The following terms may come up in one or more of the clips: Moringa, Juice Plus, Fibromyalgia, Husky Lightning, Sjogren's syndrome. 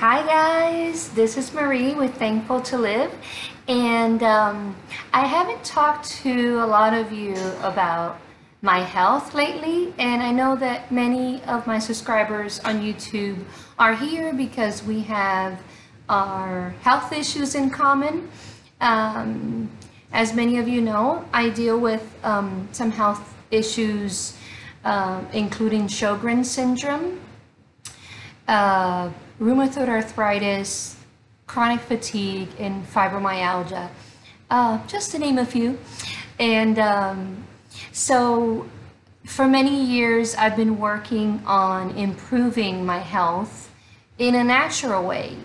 Hi guys, this is Marie with Thankful to Live, and I haven't talked to a lot of you about my health lately, and I know that many of my subscribers on YouTube are here because we have our health issues in common. As many of you know, I deal with some health issues including Sjogren's syndrome, rheumatoid arthritis, chronic fatigue, and fibromyalgia, just to name a few. And so for many years I've been working on improving my health in a natural way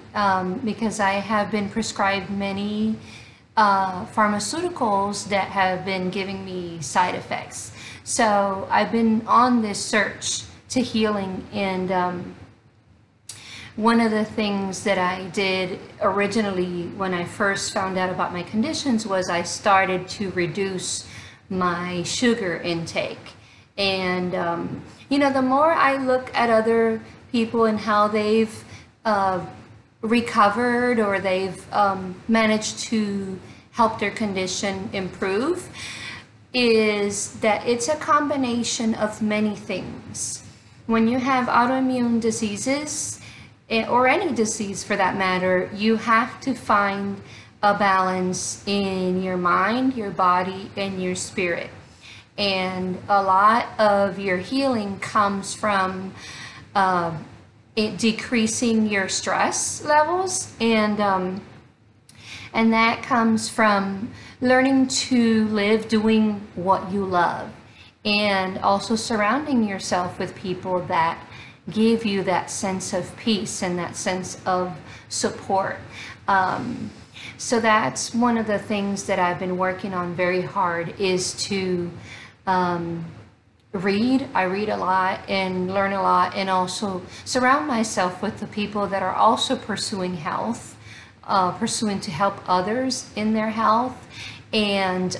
because I have been prescribed many pharmaceuticals that have been giving me side effects. So I've been on this search to healing, and one of the things that I did originally when I first found out about my conditions was I started to reduce my sugar intake. And you know, the more I look at other people and how they've recovered or they've managed to help their condition improve, is that it's a combination of many things. When you have autoimmune diseases, or any disease for that matter, you have to find a balance in your mind, your body, and your spirit. And a lot of your healing comes from decreasing your stress levels, and that comes from learning to live doing what you love, and also surrounding yourself with people that give you that sense of peace and that sense of support. So that's one of the things that I've been working on very hard, is to read. I read a lot and learn a lot, and also surround myself with the people that are also pursuing health, pursuing to help others in their health, and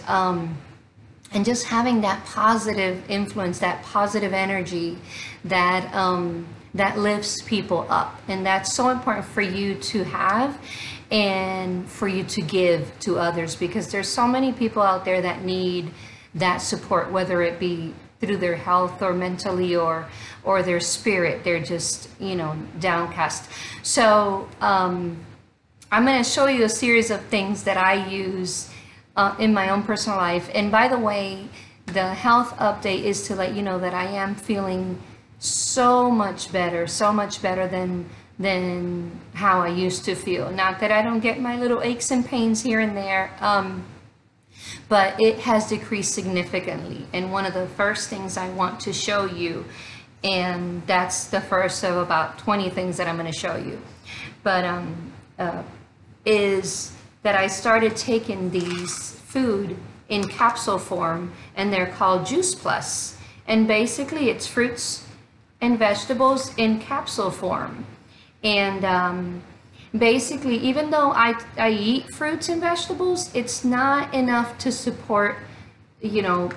just having that positive influence, that positive energy that that lifts people up. And that's so important for you to have and for you to give to others, because there's so many people out there that need that support, whether it be through their health or mentally or their spirit. They're just, you know, downcast. So I'm going to show you a series of things that I use in my own personal life. And by the way, the health update is to let you know that I am feeling so much better than how I used to feel. Not that I don't get my little aches and pains here and there, but it has decreased significantly. And one of the first things I want to show you, and that's the first of about 20 things that I'm going to show you, but is that I started taking these food in capsule form, and they're called Juice Plus. And basically it's fruits and vegetables in capsule form. And basically, even though I eat fruits and vegetables, it's not enough to support, you know,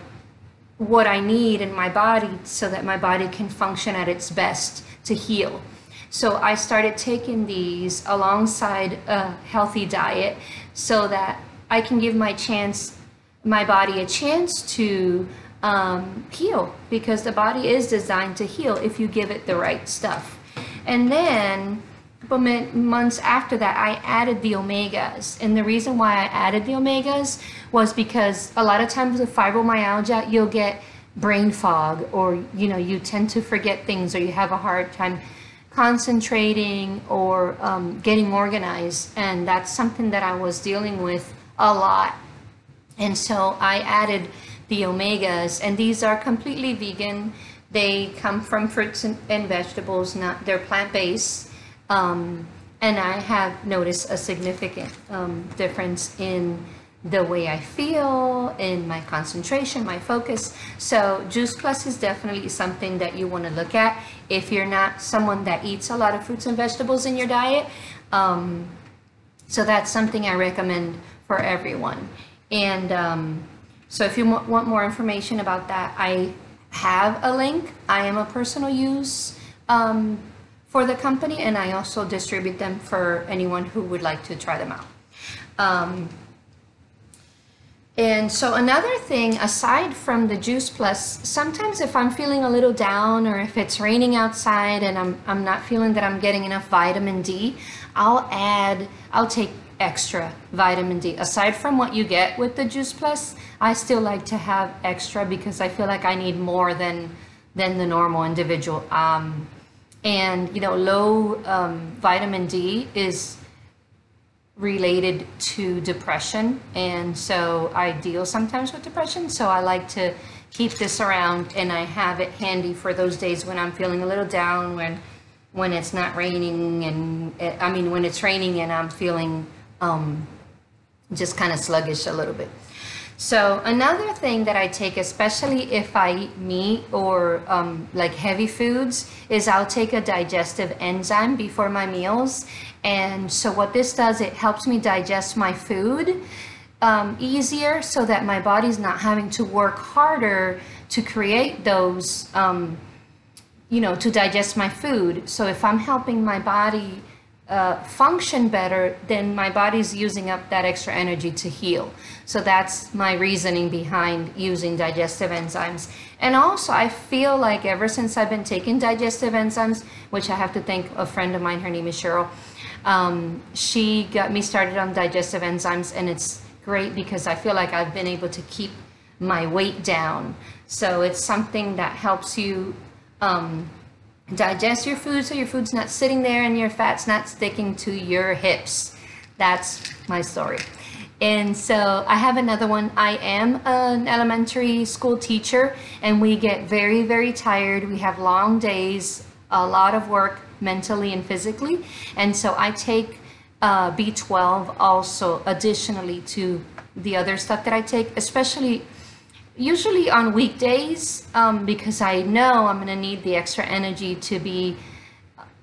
what I need in my body so that my body can function at its best to heal. So I started taking these alongside a healthy diet so that I can give my body a chance to heal, because the body is designed to heal if you give it the right stuff. And then a couple months after that, I added the omegas. And the reason why I added the omegas was because a lot of times with fibromyalgia, you'll get brain fog, or, you know, you tend to forget things, or you have a hard time concentrating or getting organized. And that's something that I was dealing with a lot. And so I added the omegas, and these are completely vegan. They come from fruits and vegetables, they're plant-based. And I have noticed a significant difference in the way I feel, in my concentration, my focus. So Juice Plus is definitely something that you want to look at if you're not someone that eats a lot of fruits and vegetables in your diet. So that's something I recommend for everyone. And so if you want more information about that, I have a link. I am a personal use for the company, and I also distribute them for anyone who would like to try them out. And so another thing, aside from the Juice Plus, sometimes if I'm feeling a little down or if it's raining outside and I'm not feeling that I'm getting enough vitamin D, I'll take extra vitamin D. Aside from what you get with the Juice Plus, I still like to have extra because I feel like I need more than the normal individual. And you know, low vitamin D is related to depression, and so I deal sometimes with depression, so I like to keep this around, and I have it handy for those days when I'm feeling a little down, when it's not raining, and I mean when it's raining and I'm feeling just kind of sluggish a little bit. So another thing that I take, especially if I eat meat or like heavy foods, is I'll take a digestive enzyme before my meals. And so what this does, it helps me digest my food easier, so that my body's not having to work harder to create those, you know, to digest my food. So if I'm helping my body function better, then my body's using up that extra energy to heal. So that's my reasoning behind using digestive enzymes. And also, I feel like ever since I've been taking digestive enzymes, which I have to thank a friend of mine, her name is Cheryl, she got me started on digestive enzymes, and it's great because I feel like I've been able to keep my weight down. So it's something that helps you digest your food, so your food's not sitting there and your fat's not sticking to your hips. That's my story. And so I have another one. I am an elementary school teacher, and we get very, very tired. We have long days, a lot of work mentally and physically. And so I take B12 also additionally to the other stuff that I take, especially usually on weekdays, because I know I'm going to need the extra energy to be,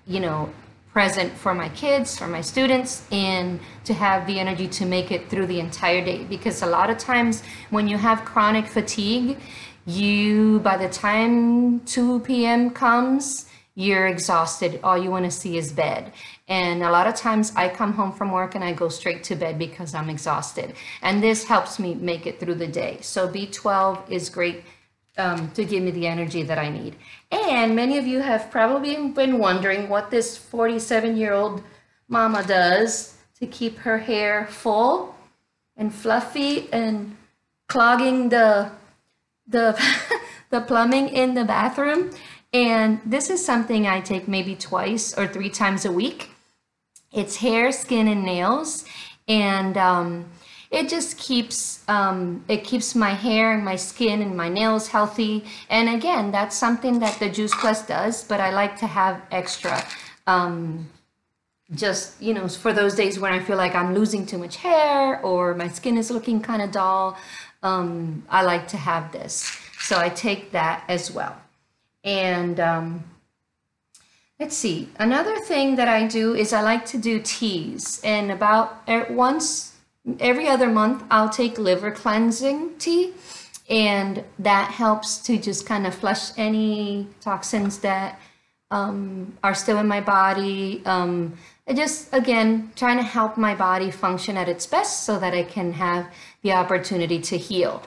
you know, present for my kids, for my students, and to have the energy to make it through the entire day. Because a lot of times when you have chronic fatigue, you, by the time 2 p.m. comes, you're exhausted. All you want to see is bed. And a lot of times I come home from work and I go straight to bed because I'm exhausted. And this helps me make it through the day. So B12 is great to give me the energy that I need. And many of you have probably been wondering what this 47-year-old mama does to keep her hair full and fluffy and clogging the, the plumbing in the bathroom. And this is something I take maybe twice or 3 times a week. It's hair, skin, and nails, and it just keeps it keeps my hair and my skin and my nails healthy. And again, that's something that the Juice Plus does, but I like to have extra, just, you know, for those days when I feel like I'm losing too much hair or my skin is looking kind of dull. I like to have this, so I take that as well. And let's see, another thing that I do is I like to do teas, and about once every other month I'll take liver cleansing tea, and that helps to just kind of flush any toxins that are still in my body. I just, again, trying to help my body function at its best so that I can have the opportunity to heal.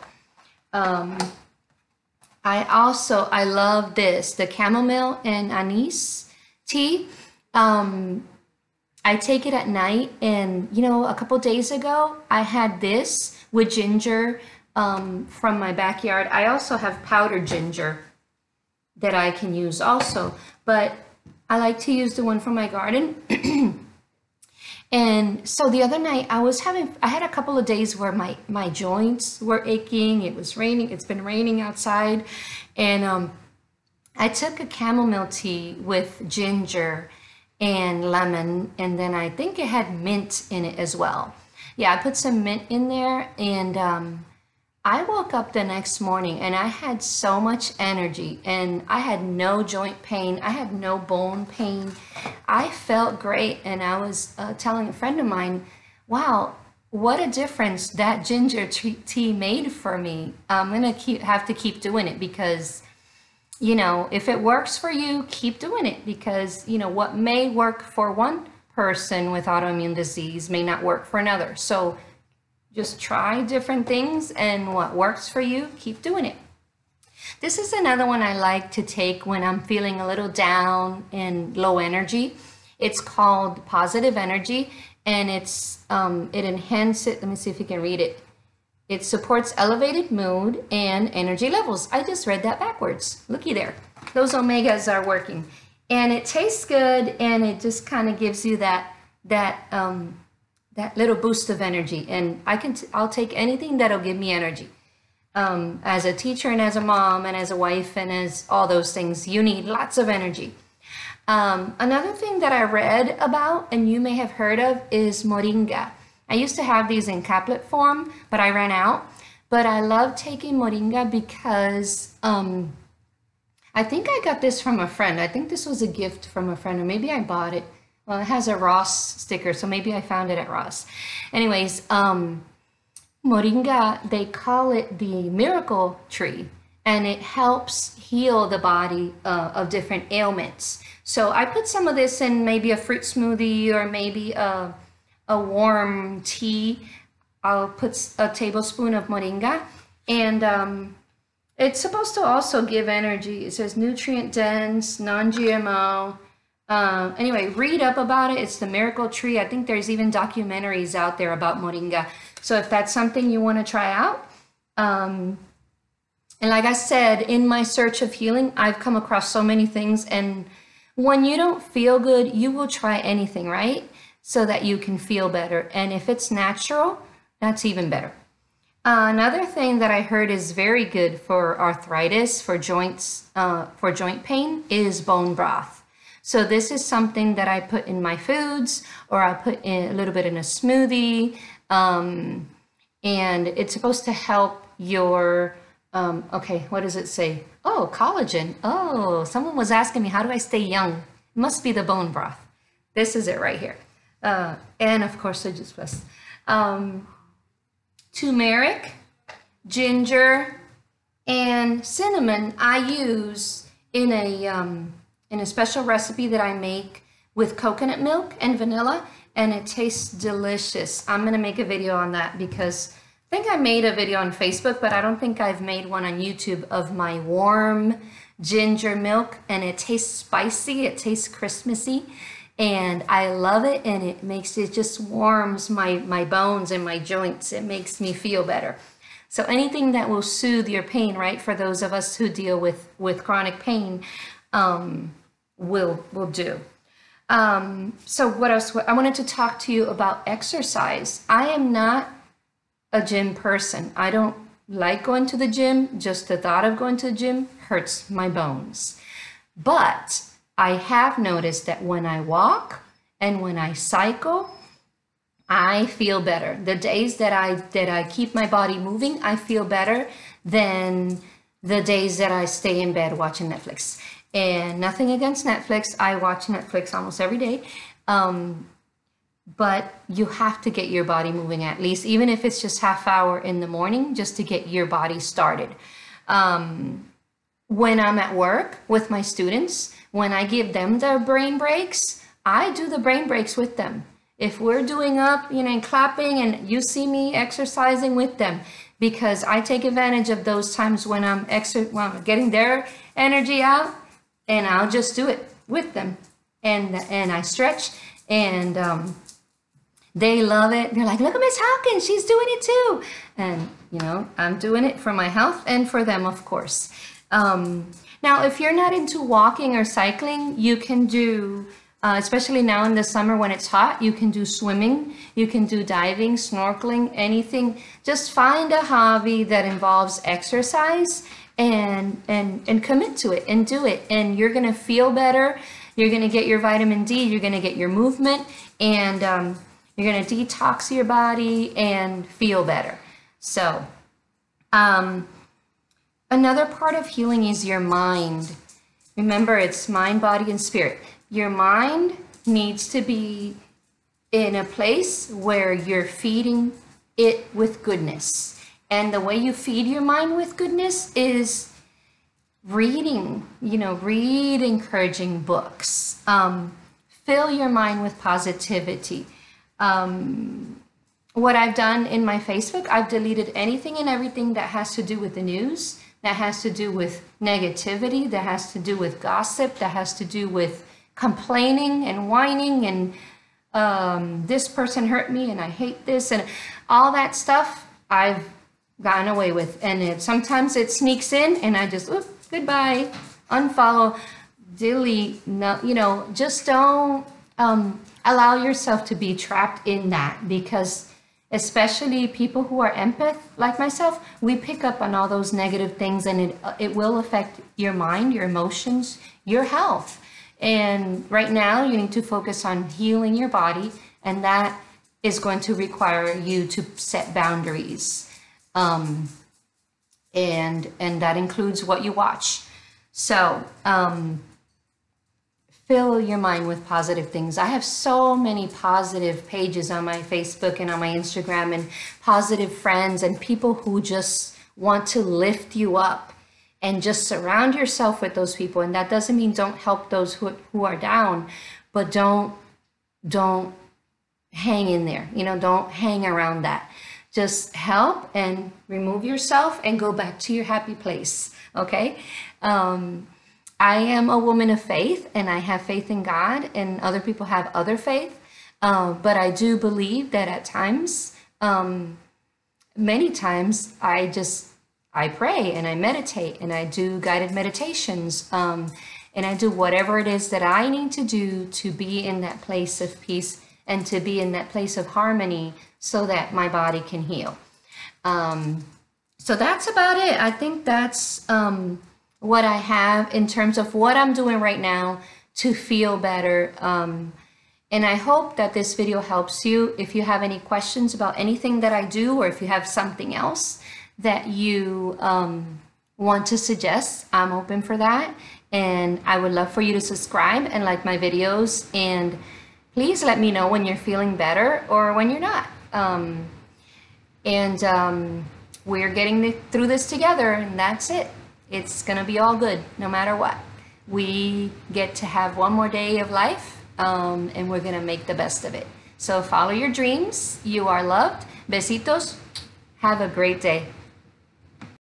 I love this, the chamomile and anise tea. I take it at night, and, you know, a couple days ago, I had this with ginger from my backyard. I also have powdered ginger that I can use also, but I like to use the one from my garden. And so the other night I had a couple of days where my joints were aching. It was raining. It's been raining outside. And I took a chamomile tea with ginger and lemon. And then I think it had mint in it as well. Yeah, I put some mint in there. And I woke up the next morning and I had so much energy, and I had no joint pain. I had no bone pain. I felt great. And I was telling a friend of mine, wow, what a difference that ginger tea made for me. I'm going to have to keep doing it because you know, if it works for you, keep doing it, because, you know, what may work for one person with autoimmune disease may not work for another. So just try different things, and what works for you, keep doing it. This is another one I like to take when I'm feeling a little down and low energy. It's called Positive Energy, and it's it enhances it. Let me see if you can read it. It supports elevated mood and energy levels. I just read that backwards. Looky there. Those omegas are working. And it tastes good, and it just kind of gives you that little boost of energy. And I'll take anything that'll give me energy. As a teacher and as a mom and as a wife and as all those things, you need lots of energy. Another thing that I read about, and you may have heard of, is Moringa. I used to have these in caplet form, but I ran out. But I love taking Moringa because I think I got this from a friend. I think this was a gift from a friend, or maybe I bought it. Well, it has a Ross sticker, so maybe I found it at Ross. Anyways, Moringa, they call it the miracle tree, and it helps heal the body of different ailments. So I put some of this in maybe a fruit smoothie, or maybe a warm tea. I'll put a tablespoon of Moringa, and it's supposed to also give energy. It says nutrient dense, non-GMO. Anyway, read up about it. It's the miracle tree. I think there's even documentaries out there about Moringa. So if that's something you want to try out, and like I said, in my search of healing, I've come across so many things. And when you don't feel good, you will try anything, right? So that you can feel better. And if it's natural, that's even better. Another thing that I heard is very good for arthritis, for joints, for joint pain, is bone broth. So this is something that I put in my foods, or I put in a little bit in a smoothie, and it's supposed to help your, okay, what does it say? Oh, collagen. Oh, someone was asking me, how do I stay young? It must be the bone broth. This is it right here. And of course, the Juice Plus. Turmeric, ginger, and cinnamon I use in a special recipe that I make with coconut milk and vanilla, and it tastes delicious. I'm gonna make a video on that, because I think I made a video on Facebook, but I don't think I've made one on YouTube of my warm ginger milk, and it tastes spicy, it tastes Christmassy, and I love it, and it makes, it just warms my bones and my joints. It makes me feel better. So anything that will soothe your pain, right? For those of us who deal with chronic pain, will do. So what else? I wanted to talk to you about exercise. I am not a gym person. I don't like going to the gym. Just the thought of going to the gym hurts my bones. But I have noticed that when I walk and when I cycle, I feel better. The days that I keep my body moving, I feel better than the days that I stay in bed watching Netflix. And nothing against Netflix. I watch Netflix almost every day. But you have to get your body moving, at least, even if it's just half hour in the morning, just to get your body started. When I'm at work with my students, when I give them their brain breaks, I do the brain breaks with them. If we're doing up, you know, and clapping, and you see me exercising with them, because I take advantage of those times when I'm getting their energy out, and I'll just do it with them. And I stretch, and they love it. They're like, look at Miss Hawkins, she's doing it too. And, you know, I'm doing it for my health and for them, of course. Now, if you're not into walking or cycling, you can do, especially now in the summer when it's hot, you can do swimming, you can do diving, snorkeling, anything. Just find a hobby that involves exercise, and commit to it and do it. And you're going to feel better. You're going to get your vitamin D. You're going to get your movement, and you're going to detox your body and feel better. So, another part of healing is your mind. Remember, it's mind, body, and spirit. Your mind needs to be in a place where you're feeding it with goodness. And the way you feed your mind with goodness is read encouraging books, fill your mind with positivity. What I've done in my Facebook, I've deleted anything and everything that has to do with the news, that has to do with negativity, that has to do with gossip, that has to do with complaining and whining and this person hurt me and I hate this and all that stuff I've gotten away with. And sometimes it sneaks in and I just, oops, goodbye, unfollow, delete, no, just don't allow yourself to be trapped in that, because especially people who are empath like myself, we pick up on all those negative things, and it will affect your mind, your emotions, your health. And right now you need to focus on healing your body, and that is going to require you to set boundaries. And that includes what you watch. So fill your mind with positive things. I have so many positive pages on my Facebook and on my Instagram, and positive friends and people who just want to lift you up, and just surround yourself with those people. And that doesn't mean don't help those who are down, but don't hang in there. Don't hang around that. Just help and remove yourself and go back to your happy place, okay? I am a woman of faith, and I have faith in God, and other people have other faith, but I do believe that at times, many times, I pray and I meditate and I do guided meditations, and I do whatever it is that I need to do to be in that place of peace and to be in that place of harmony, so that my body can heal. So that's about it. I think that's what I have in terms of what I'm doing right now to feel better. And I hope that this video helps you. If you have any questions about anything that I do, or if you have something else that you want to suggest, I'm open for that. And I would love for you to subscribe and like my videos, and please let me know when you're feeling better or when you're not. We're getting through this together, and that's it. It's gonna be all good no matter what. We get to have one more day of life, and we're gonna make the best of it. So follow your dreams. You are loved. Besitos. Have a great day.